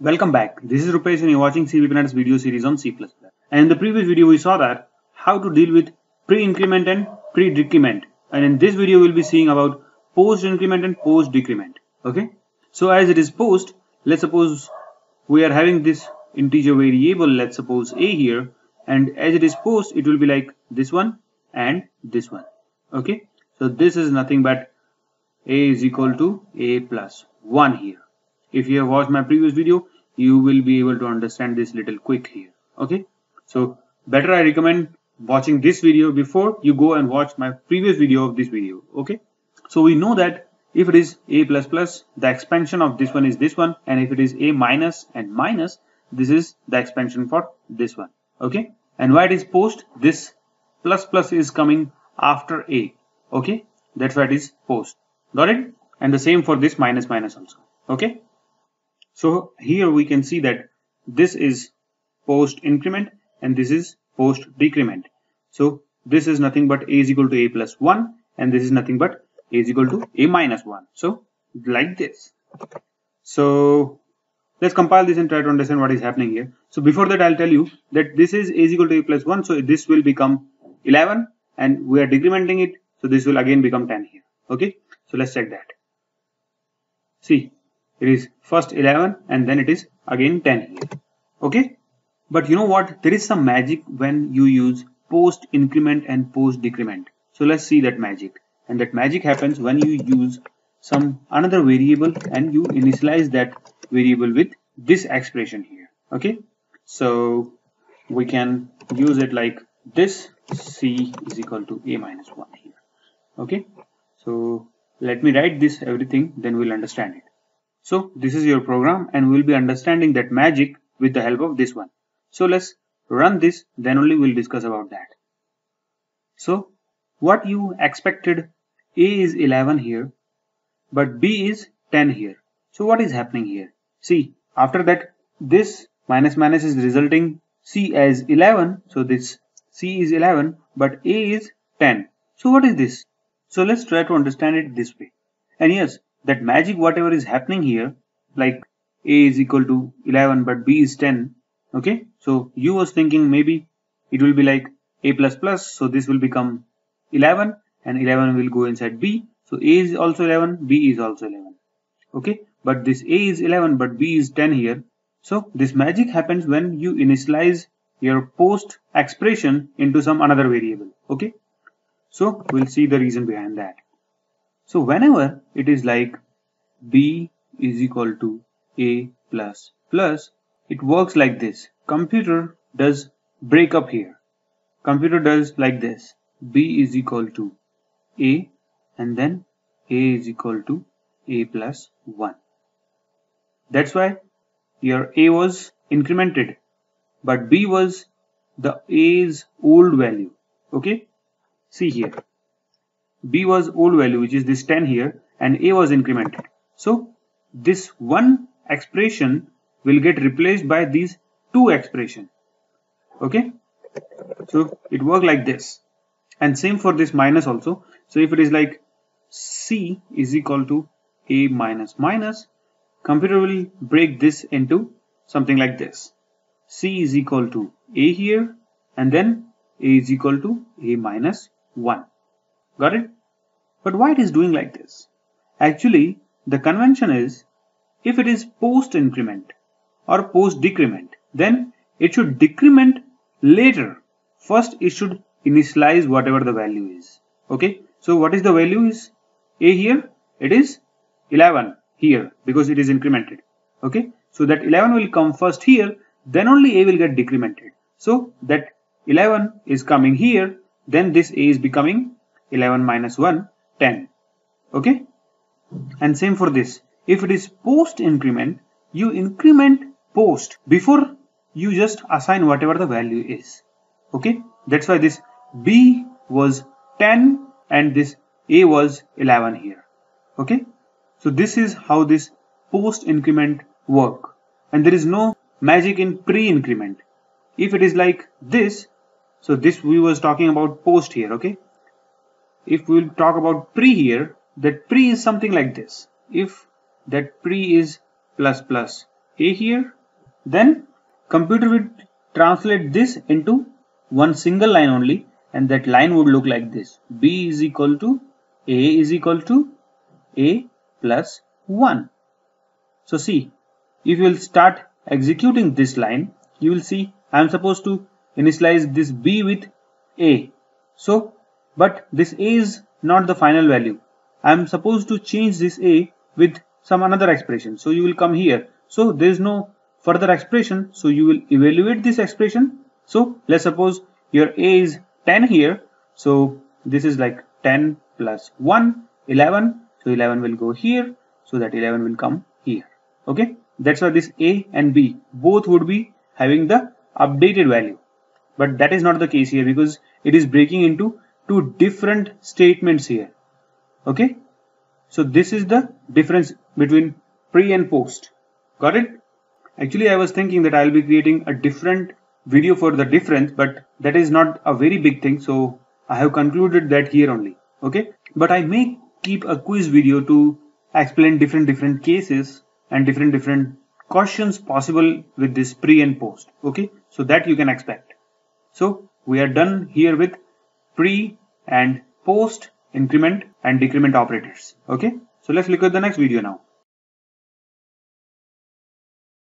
Welcome back. This is Rupesh and you're watching CVPNet's video series on C++. And in the previous video we saw that how to deal with pre-increment and pre-decrement. And in this video we'll be seeing about post-increment and post-decrement. Okay. So as it is post, let's suppose we are having this integer variable, let's suppose a here. And as it is post, it will be like this one and this one. Okay. So this is nothing but a is equal to a plus 1 here. If you have watched my previous video, you will be able to understand this little quick here. Okay, so better I recommend watching this video before you go and watch my previous video of this video. Okay, so we know that if it is a plus plus, the expansion of this one is this one, and if it is a minus and minus, this is the expansion for this one. Okay, and why it is post? This plus plus is coming after a. Okay, that's why it is post. Got it? And the same for this minus minus also. Okay. So here we can see that this is post increment and this is post decrement. So this is nothing but a is equal to a plus 1 and this is nothing but a is equal to a minus 1. So like this. So let's compile this and try to understand what is happening here. So before that I'll tell you that this is a is equal to a plus 1. So this will become 11 and we are decrementing it. So this will again become 10 here. Okay. So let's check that. See. It is first 11 and then it is again 10 here. Okay. But you know what? There is some magic when you use post increment and post decrement. So let's see that magic. And that magic happens when you use some another variable and you initialize that variable with this expression here. Okay. So we can use it like this. C is equal to a minus 1 here. Okay. So let me write this everything. Then we'll understand it. So this is your program and we'll be understanding that magic with the help of this one. So let's run this, then only we'll discuss about that. So what you expected, A is 11 here, but B is 10 here. So what is happening here? See, after that, this minus minus is resulting C as 11. So this C is 11, but A is 10. So what is this? So let's try to understand it this way. And yes, that magic whatever is happening here, like a is equal to 11 but b is 10. Okay, so you was thinking maybe it will be like a plus plus, so this will become 11 and 11 will go inside b, so a is also 11, b is also 11. Okay, but this a is 11 but b is 10 here. So this magic happens when you initialize your post expression into some another variable. Okay, so we'll see the reason behind that. So whenever it is like b is equal to a plus plus, it works like this. Computer does break up here. Computer does like this. b is equal to a and then a is equal to a plus 1. That's why your a was incremented, but b was the a's old value. Okay, see here. B was old value, which is this 10 here, and a was incremented. So this one expression will get replaced by these two expressions. Okay, so it works like this, and same for this minus also. So if it is like c is equal to a minus minus, computer will break this into something like this. C is equal to a here, and then a is equal to a minus 1. Got it? But why it is doing like this? Actually, the convention is if it is post increment or post decrement, then it should decrement later. First, it should initialize whatever the value is. Okay. So what is the value is a here? It is 11 here because it is incremented. Okay. So that 11 will come first here. Then only a will get decremented. So that 11 is coming here. Then this a is becoming 11 minus 1, 10. Okay. And same for this. If it is post increment, you increment post before you just assign whatever the value is. Okay. That's why this B was 10 and this A was 11 here. Okay. So this is how this post increment work. And there is no magic in pre increment. If it is like this, so this we was talking about post here. Okay. If we'll talk about pre here, that pre is something like this. If that pre is plus plus A here, then computer will translate this into one single line only, and that line would look like this: B is equal to A is equal to A plus 1. So see, if you will start executing this line, you will see I am supposed to initialize this B with A. So, but this A is not the final value. I am supposed to change this A with some another expression. So you will come here. So there is no further expression. So you will evaluate this expression. So let's suppose your A is 10 here. So this is like 10 plus 1, 11. So 11 will go here. So that 11 will come here. Okay. That's why this A and B both would be having the updated value. But that is not the case here because it is breaking into two different statements here. Okay. So this is the difference between pre and post. Got it? Actually, I was thinking that I'll be creating a different video for the difference, but that is not a very big thing. So I have concluded that here only. Okay. But I may keep a quiz video to explain different cases and different questions possible with this pre and post. Okay. So that you can expect. So we are done here with pre and post increment and decrement operators. Okay. So let's look at the next video now.